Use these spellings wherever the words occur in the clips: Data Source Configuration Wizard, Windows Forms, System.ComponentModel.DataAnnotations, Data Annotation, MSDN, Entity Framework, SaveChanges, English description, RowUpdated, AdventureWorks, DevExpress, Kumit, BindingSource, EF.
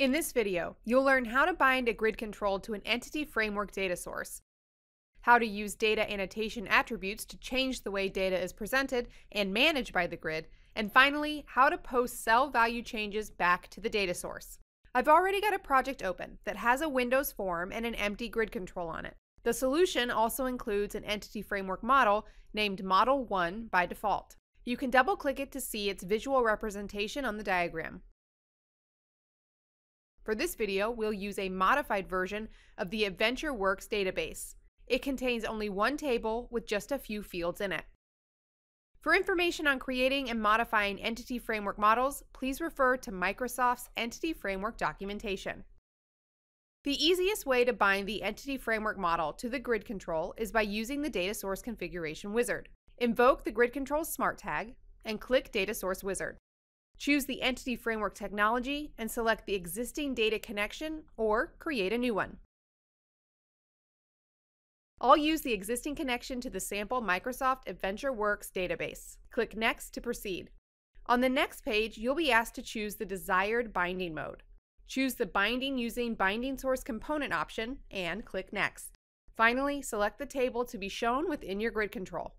In this video, you'll learn how to bind a grid control to an Entity Framework data source, how to use data annotation attributes to change the way data is presented and managed by the grid, and finally, how to post cell value changes back to the data source. I've already got a project open that has a Windows form and an empty grid control on it. The solution also includes an Entity Framework model named Model 1 by default. You can double-click it to see its visual representation on the diagram. For this video, we'll use a modified version of the AdventureWorks database. It contains only one table with just a few fields in it. For information on creating and modifying Entity Framework models, please refer to Microsoft's Entity Framework documentation. The easiest way to bind the Entity Framework model to the grid control is by using the Data Source Configuration Wizard. Invoke the grid control smart tag and click Data Source Wizard. Choose the Entity Framework technology and select the existing data connection or create a new one. I'll use the existing connection to the sample Microsoft AdventureWorks database. Click Next to proceed. On the next page, you'll be asked to choose the desired binding mode. Choose the binding using BindingSource component option and click Next. Finally, select the table to be shown within your grid control.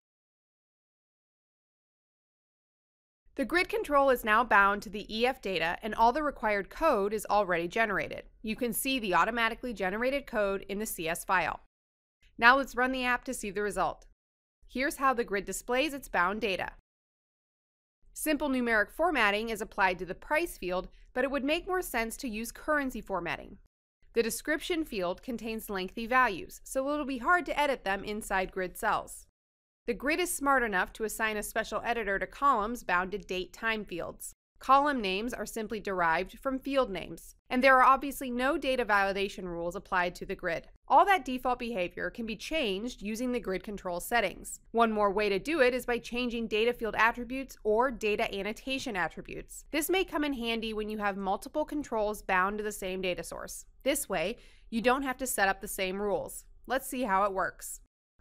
The grid control is now bound to the EF data and all the required code is already generated. You can see the automatically generated code in the CS file. Now let's run the app to see the result. Here's how the grid displays its bound data. Simple numeric formatting is applied to the price field, but it would make more sense to use currency formatting. The description field contains lengthy values, so it'll be hard to edit them inside grid cells. The grid is smart enough to assign a special editor to columns bound to date-time fields. Column names are simply derived from field names, and there are obviously no data validation rules applied to the grid. All that default behavior can be changed using the grid control settings. One more way to do it is by changing data field attributes or data annotation attributes. This may come in handy when you have multiple controls bound to the same data source. This way, you don't have to set up the same rules. Let's see how it works.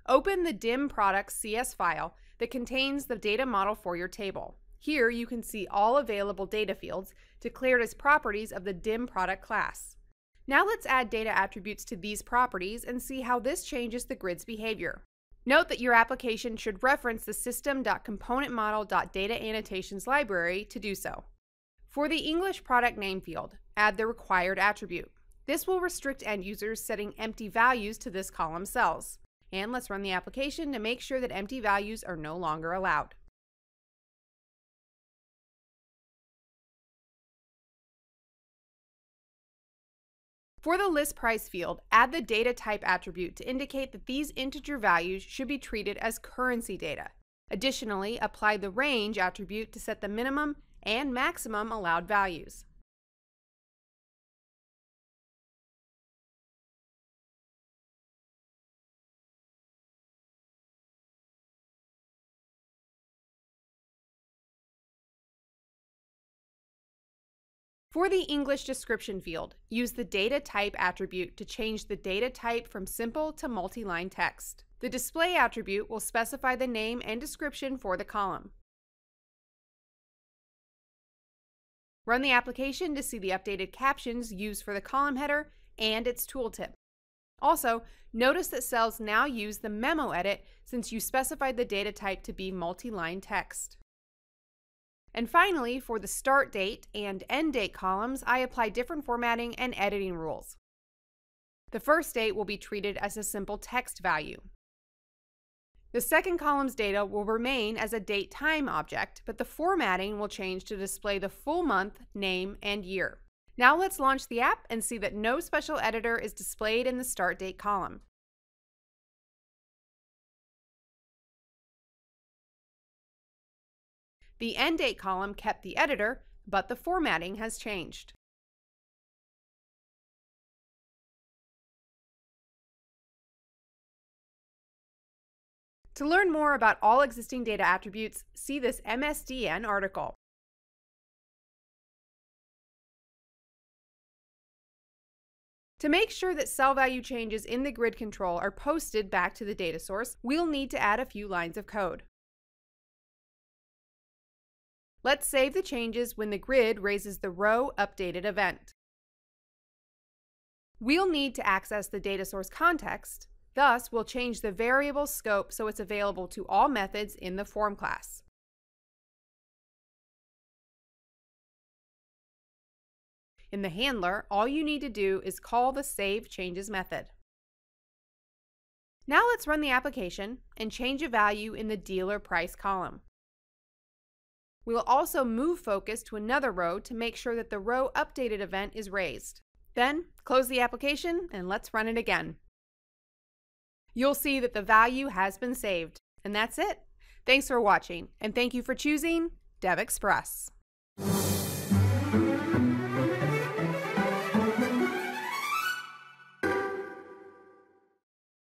Open the DIM products CS file that contains the data model for your table. Here you can see all available data fields declared as properties of the DIM product class. Now let's add data attributes to these properties and see how this changes the grid's behavior. Note that your application should reference the System.ComponentModel.DataAnnotations library to do so. For the English product name field, add the required attribute. This will restrict end users setting empty values to this column cells. And let's run the application to make sure that empty values are no longer allowed. For the list price field, add the data type attribute to indicate that these integer values should be treated as currency data. Additionally, apply the range attribute to set the minimum and maximum allowed values. For the English description field, use the data type attribute to change the data type from simple to multi-line text. The display attribute will specify the name and description for the column. Run the application to see the updated captions used for the column header and its tooltip. Also, notice that cells now use the memo edit since you specified the data type to be multi-line text. And finally, for the start date and end date columns, I apply different formatting and editing rules. The first date will be treated as a simple text value. The second column's data will remain as a date time object, but the formatting will change to display the full month, name, and year. Now let's launch the app and see that no special editor is displayed in the start date column. The end date column kept the editor, but the formatting has changed. To learn more about all existing data attributes, see this MSDN article. To make sure that cell value changes in the grid control are posted back to the data source, we'll need to add a few lines of code. Let's save the changes when the grid raises the RowUpdated event. We'll need to access the data source context, thus we'll change the variable scope so it's available to all methods in the form class. In the handler, all you need to do is call the SaveChanges method. Now let's run the application and change a value in the dealer price column. We will also move focus to another row to make sure that the RowUpdated event is raised. Then close the application and let's run it again. You'll see that the value has been saved. And that's it. Thanks for watching, and thank you for choosing DevExpress.